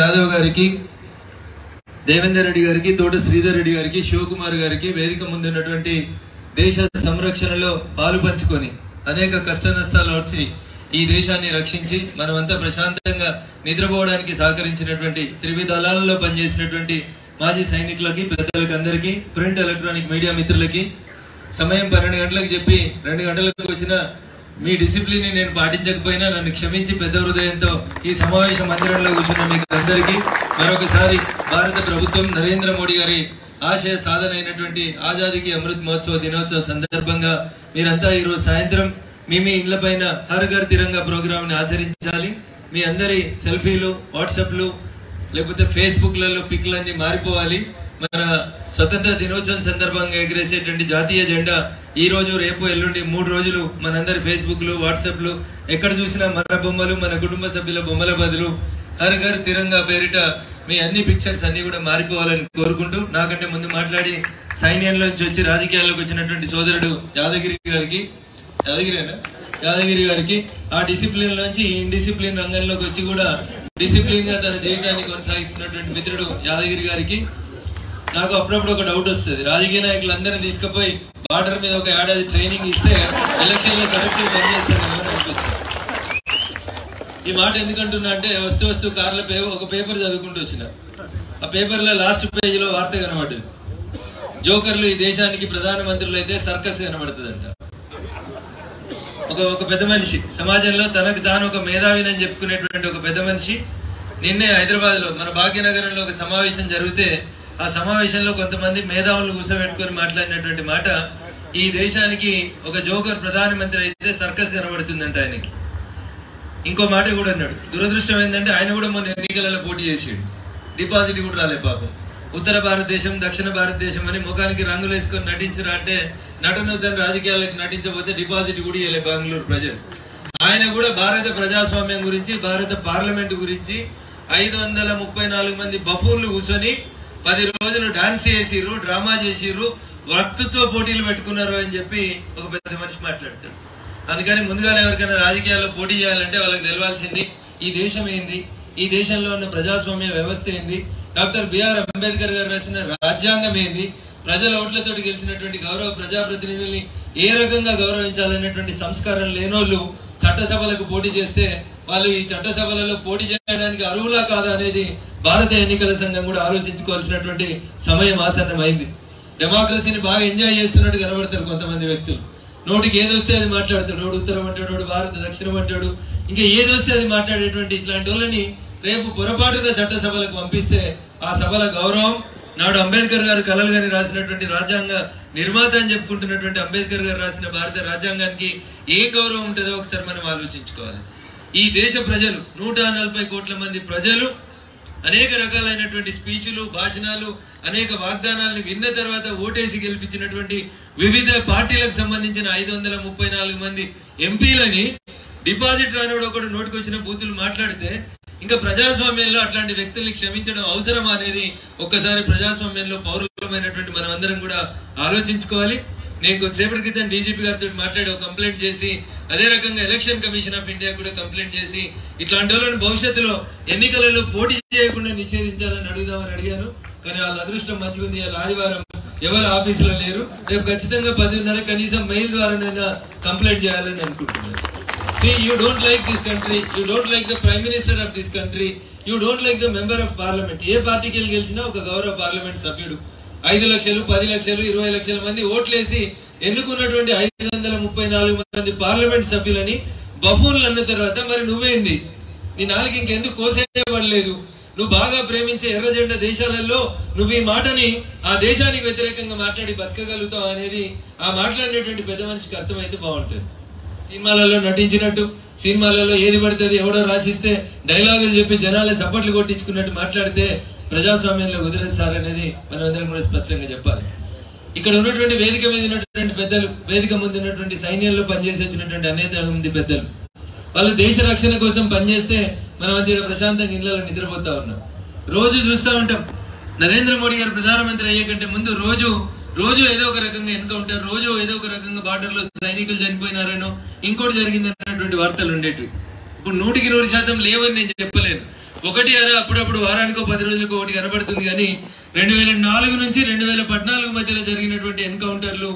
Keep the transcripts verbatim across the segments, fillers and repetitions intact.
यादव गारिकी देवेंदर रेड्डी गारिकी तोटा श्रीधर रेड्डी गारिकी शिव कुमार गारिकी वेदिक मुंदुन्नटुवंटि देश संरक्षणलो पालु पंचुकोनि अनेक कष्ट नष्टालु ओर्చి ఈ దేశాన్ని రక్షించి మనమంతా ప్రశాంతంగా నిద్రపోవడానికి సహకరించినటువంటి త్రివిధ దళాలలో పనిచేసినటువంటి మాజీ సైనికులకి పెద్దలకు అందరికీ ప్రింట్ ఎలక్ట్రానిక్ మీడియా మిత్రులకి సమయం పన్నెండు గంటలకు చెప్పి రెండు గంటలకు వచ్చిన మీ డిసిప్లిన్ ని నేను పాటించకపోయినా నన్ను క్షమించి పెద్ద హృదయంతో ఈ సమావేశ మందిరంలో కూర్చున్న మీకు అందరికీ మరొకసారి భారత ప్రభుత్వం నరేంద్ర మోడీ గారి ఆశయ సాధన అయినటువంటి ఆజాదీకి అమృత్ మహోత్సవ దినోత్సవ సందర్భంగా మీరంతా ఈ రోజు సాయంత్రం మేమే ఇళ్ల పైన హర్ ఘర్ తిరంగా ప్రోగ్రామ్ ని ఆచరించాలి. మీ అందరి సెల్ఫీలు వాట్సాప్లు లేకపోతే ఫేస్బుక్లలో పిక్లన్నీ మారిపోవాలి. మన స్వతంత్ర దినోత్సవం సందర్భంగా ఎగరేసేటువంటి జాతీయ జెండా ఈ రోజు రేపు ఎల్లుండి మూడు రోజులు మనందరి ఫేస్బుక్లు వాట్సాప్లు ఎక్కడ చూసినా మన బొమ్మలు మన కుటుంబ సభ్యుల బొమ్మల బదులు హర్ ఘర్ తిరంగా పేరిట మీ అన్ని పిక్చర్స్ అన్ని కూడా మారిపోవాలని కోరుకుంటూ నాకంటే ముందు మాట్లాడి సైన్యంలో నుంచి వచ్చి రాజకీయాల్లోకి వచ్చినటువంటి సోదరుడు యాదగిరి గారికి యాదగిరేనా యాదగిరి గారికి ఆ డిసిప్లిన్ నుంచి ఇన్ డిసిప్లిన్ రంగంలోకి వచ్చి కూడా డిసిప్లిన్ గా తన జీవితాన్ని కొనసాగిస్తున్నటువంటి మిత్రుడు యాదగిరి గారికి నాకు అప్పుడప్పుడు ఒక డౌట్ వస్తుంది. రాజకీయ నాయకులందరినీ తీసుకుపోయి బార్డర్ మీద ఒక ఏడాది ట్రైనింగ్ ఇస్తే ఎలక్షన్ లో కరెక్ట్ గా పనిచేస్తారని అనిపిస్తుంది. ఈ మాట ఎందుకంటున్నా అంటే వస్తూ వస్తూ కార్ల ఒక పేపర్ చదువుకుంటూ వచ్చిన ఆ పేపర్ లో లాస్ట్ పేజ్ లో వార్త కనబడ్డది. జోకర్లు ఈ దేశానికి ప్రధానమంత్రులు అయితే సర్కస్ కనబడుతుందంట. ఒక ఒక పెద్ద మనిషి సమాజంలో తనకు తాను ఒక మేధావిని అని చెప్పుకునేటువంటి ఒక పెద్ద మనిషి నిన్నే హైదరాబాద్ లో మన భాగ్యనగరంలో ఒక సమావేశం జరిగితే ఆ సమావేశంలో కొంతమంది మేధావులు కూర్చోబెట్టుకుని మాట్లాడినటువంటి మాట ఈ దేశానికి ఒక జోకర్ ప్రధానమంత్రి అయితే సర్కస్ కనబడుతుందంట ఆయనకి. ఇంకో మాట కూడా అన్నాడు. దురదృష్టం ఏంటంటే ఆయన కూడా మొన్న ఎన్నికలలో పోటీ చేసాడు. డిపాజిట్ కూడా రాలే పాపం. ఉత్తర భారతదేశం దక్షిణ భారతదేశం అని ముఖానికి రంగులు వేసుకొని నటించరా అంటే నటనోద్దని రాజకీయాలకు నటించబోతే డిపాజిట్ కూడా ఇవ్వలే బెంగళూరు ప్రజలు. ఆయన కూడా భారత ప్రజాస్వామ్యం గురించి భారత పార్లమెంట్ గురించి ఐదు వందల ముప్పై నాలుగు మంది బఫూర్లు కూర్చొని పది రోజులు డాన్స్ చేసిరు డ్రామా చేసిరు వక్తృత్వ పోటీలు పెట్టుకున్నారు అని చెప్పి ఒక పెద్ద మనిషి మాట్లాడతాడు. అందుకని ముందుగా ఎవరికైనా రాజకీయాల్లో పోటీ చేయాలంటే వాళ్ళకి నిలవాల్సింది ఈ దేశం ఏంది, ఈ దేశంలో ఉన్న ప్రజాస్వామ్య వ్యవస్థ ఏంది, డాక్టర్ బిఆర్ అంబేద్కర్ గారు రాసిన రాజ్యాంగం ఏంది, ప్రజల ఓట్లతో గెలిచినటువంటి గౌరవ ప్రజాప్రతినిధుల్ని ఏ రకంగా గౌరవించాలనేటువంటి సంస్కారం లేనోళ్ళు చట్టసభలకు పోటీ చేస్తే వాళ్ళు ఈ చట్టసభలలో పోటీ చేయడానికి అర్హులా కాదా అనేది భారత ఎన్నికల సంఘం కూడా ఆలోచించుకోవాల్సినటువంటి సమయం ఆసన్నమైంది. డెమోక్రసీని బాగా ఎంజాయ్ చేస్తున్నట్టు కనబడతారు కొంతమంది వ్యక్తులు. నోటికి ఏదొస్తే అది మాట్లాడతాడు. వాడు ఉత్తరం అంటాడు, వాడు భారత దక్షిణం అంటాడు, ఇంకా ఏదొస్తే అది మాట్లాడేటువంటి ఇట్లాంటి వాళ్ళని రేపు పొరపాటున చట్టసభలకు పంపిస్తే ఆ సభల గౌరవం నాడు అంబేద్కర్ గారు కలలు గాని రాసినటువంటి రాజ్యాంగ నిర్మాత అని చెప్పుకుంటున్నటువంటి అంబేద్కర్ గారు రాసిన భారత రాజ్యాంగానికి ఏ గౌరవం ఉంటుందో ఒకసారి మనం ఆలోచించుకోవాలి. ఈ దేశ ప్రజలు నూట నలభై కోట్ల మంది ప్రజలు అనేక రకాలైనటువంటి స్పీచ్లు భాషణాలు అనేక వాగ్దానాలను విన్న తర్వాత ఓటేసి గెలిపించినటువంటి వివిధ పార్టీలకు సంబంధించిన ఐదు వందల ముప్పై నాలుగు మంది ఎంపీలని డిపాజిట్ రానివాడు ఒకటి నోటికొచ్చిన బూతులు మాట్లాడితే ఇంకా ప్రజాస్వామ్యంలో అట్లాంటి వ్యక్తుల్ని క్షమించడం అవసరమా అనేది ఒక్కసారి ప్రజాస్వామ్యంలో పౌరులమైనటువంటి మనం అందరం కూడా ఆలోచించుకోవాలి. నేను కొద్దిసేపటి క్రితం డీజీపీ గారితో మాట్లాడి ఒక కంప్లైంట్ చేసి అదే రకంగా ఎలక్షన్ కమిషన్ ఆఫ్ ఇండియా కూడా కంప్లైంట్ చేసి ఇట్లాంటి వాళ్ళని భవిష్యత్తులో ఎన్నికలలో పోటీ చేయకుండా నిషేధించాలని అడుగుదామని అడిగాను. కానీ వాళ్ళ అదృష్టం మంచిగుంది. వాళ్ళ ఆదివారం ఎవరు ఆఫీసులో లేరు. రేపు ఖచ్చితంగా పదిన్నర కనీసం మెయిల్ ద్వారానైనా కంప్లైంట్ చేయాలని అనుకుంటున్నాను. See, you don't like this country, you don't like the prime minister of this country, you don't like the member of parliament. ఏ పార్టీకి గెలిచినా ఒక గౌరవ పార్లమెంట్ సభ్యుడు ఐదు లక్షలు పది లక్షలు ఇరవై లక్షల మంది ఓట్లేసి ఎన్నుకున్నటువంటి ఐదు వందల ముప్పై నాలుగు మంది పార్లమెంట్ సభ్యులని బఫూన్లు అన్న తర్వాత మరి నువ్వేంది, నీ నాలుగు ఇంకెందుకు కోసేయబడలేదు? నువ్వు బాగా ప్రేమించే ఎర్ర జెండా దేశాలలో నువ్వు ఈ మాటని ఆ దేశానికి వ్యతిరేకంగా మాట్లాడి బతకగలుగుతావు అనేది ఆ మాట్లాడినటువంటి పెద్ద మనిషికి అర్థమైతే బాగుంటుంది. సినిమాలలో నటించినట్టు సినిమాలలో ఏది పడుతుంది ఎవడో రాసిస్తే డైలాగులు చెప్పి జనాలే చప్పట్లు కొట్టించుకున్నట్టు మాట్లాడితే ప్రజాస్వామ్యంలో కుదరదు సార్ అనేది మనం అందరం కూడా స్పష్టంగా చెప్పాలి. ఇక్కడ ఉన్నటువంటి వేదిక మీద ఉన్నటువంటి పెద్దలు వేదిక ముందు ఉన్నటువంటి సైన్యంలో పనిచేసి వచ్చినటువంటి అనేక మంది పెద్దలు వాళ్ళు దేశ రక్షణ కోసం పనిచేస్తే మనం అంత ప్రశాంతంగా ఇళ్లలో నిద్రపోతా ఉన్నాం. రోజు చూస్తూ ఉంటాం నరేంద్ర మోడీ గారు ప్రధానమంత్రి అయ్యే కంటే ముందు రోజు రోజు ఏదో ఒక రకంగా ఎన్కౌంటర్, రోజు ఏదో ఒక రకంగా బార్డర్ లో సైనికులు చనిపోయినారనో ఇంకోటి జరిగింది అన్నటువంటి వార్తలు ఉండేటివి. ఇప్పుడు నూటికి నూరు శాతం లేవని నేను చెప్పలేను. అప్పుడప్పుడు వారానికి పది రోజులకు ఒకటి కనబడుతుంది కానీ రెండు వేల నాలుగు నుంచి రెండు వేల పద్నాలుగు మధ్యలో జరిగినటువంటి ఎన్కౌంటర్లు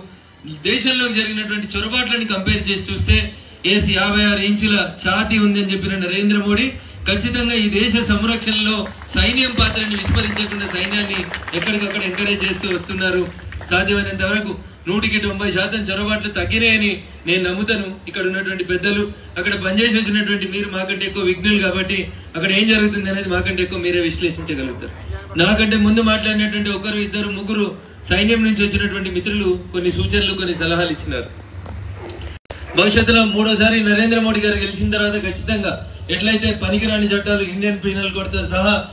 దేశంలో జరిగినటువంటి చొరబాట్లను కంపేర్ చేసి చూస్తే ఏసి యాభై ఆరు ఇంచుల ఛాతీ ఉందని చెప్పిన నరేంద్ర మోడీ ఖచ్చితంగా ఈ దేశ సంరక్షణలో సైన్యం పాత్రని విస్మరించకుండా సైన్యాన్ని ఎక్కడికక్కడ ఎంకరేజ్ చేస్తూ వస్తున్నారు. సాధ్యమైనంత వరకు నూటికి తొంభై శాతం చొరబాట్లు తగ్గినాయని నేను నమ్ముతాను. ఇక్కడ ఉన్నటువంటి పెద్దలు అక్కడ పనిచేసి వచ్చినటువంటి మీరు మాకంటే ఎక్కువ విజ్ఞులు కాబట్టి అక్కడ ఏం జరుగుతుంది అనేది మాకంటే ఎక్కువ మీరే విశ్లేషించగలుగుతారు. నాకంటే ముందు మాట్లాడినటువంటి ఒకరు ఇద్దరు ముగ్గురు సైన్యం నుంచి వచ్చినటువంటి మిత్రులు కొన్ని సూచనలు కొన్ని సలహాలు ఇచ్చినారు. భవిష్యత్తులో మూడోసారి నరేంద్ర మోడీ గారు గెలిచిన తర్వాత ఖచ్చితంగా ఎట్లయితే పనికిరాని చట్టాలు ఇండియన్ పీనల్ కోడ్ తో సహా